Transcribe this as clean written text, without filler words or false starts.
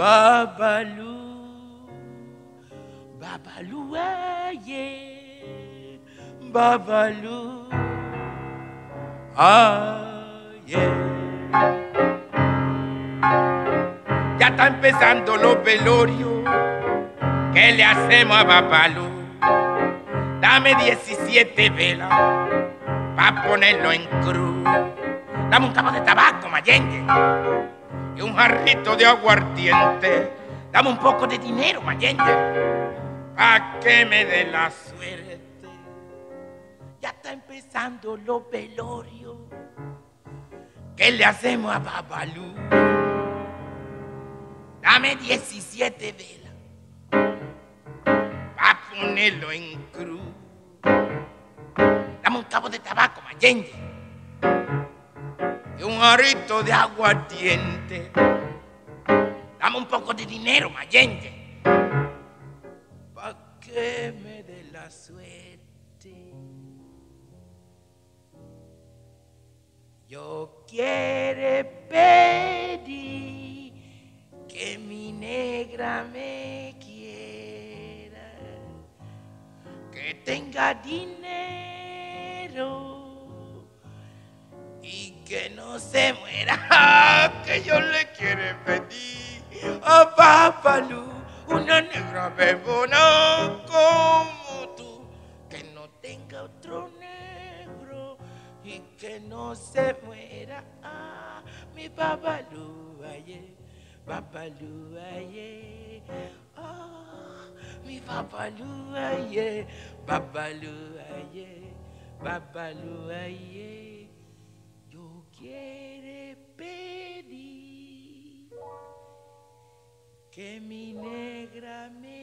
Babalú, Babalú, aye, Babalú, aye. Ya está empezando los velorios, ¿qué le hacemos a Babalú? Dame 17 velas pa' ponerlo en cruz. Dame un cabo de tabaco, Mayengue, y un jarrito de aguardiente. Dame un poco de dinero, Mayengue, pa' que me dé la suerte. Ya está empezando los velorios, ¿qué le hacemos a Babalú? Dame 17 velas pa' ponerlo en cruz. Dame un cabo de tabaco, Mayengue, y un jarrito de aguardiente. Dame un poco de dinero, Mayengue, pa' que me dé la suerte. Yo quiero pedir que mi negra me quiera, que tenga dinero y que no se muera, que yo le quiero pedir a Babalú una negra bebona como tú, que no tenga otro negro y que no se muera, ah, mi Babalú, ayer, Babalú, ayer, ah, mi Babalú, ayer, Babalú, ayer, Babalú, ayer. Yo quiero pedir que mi negra me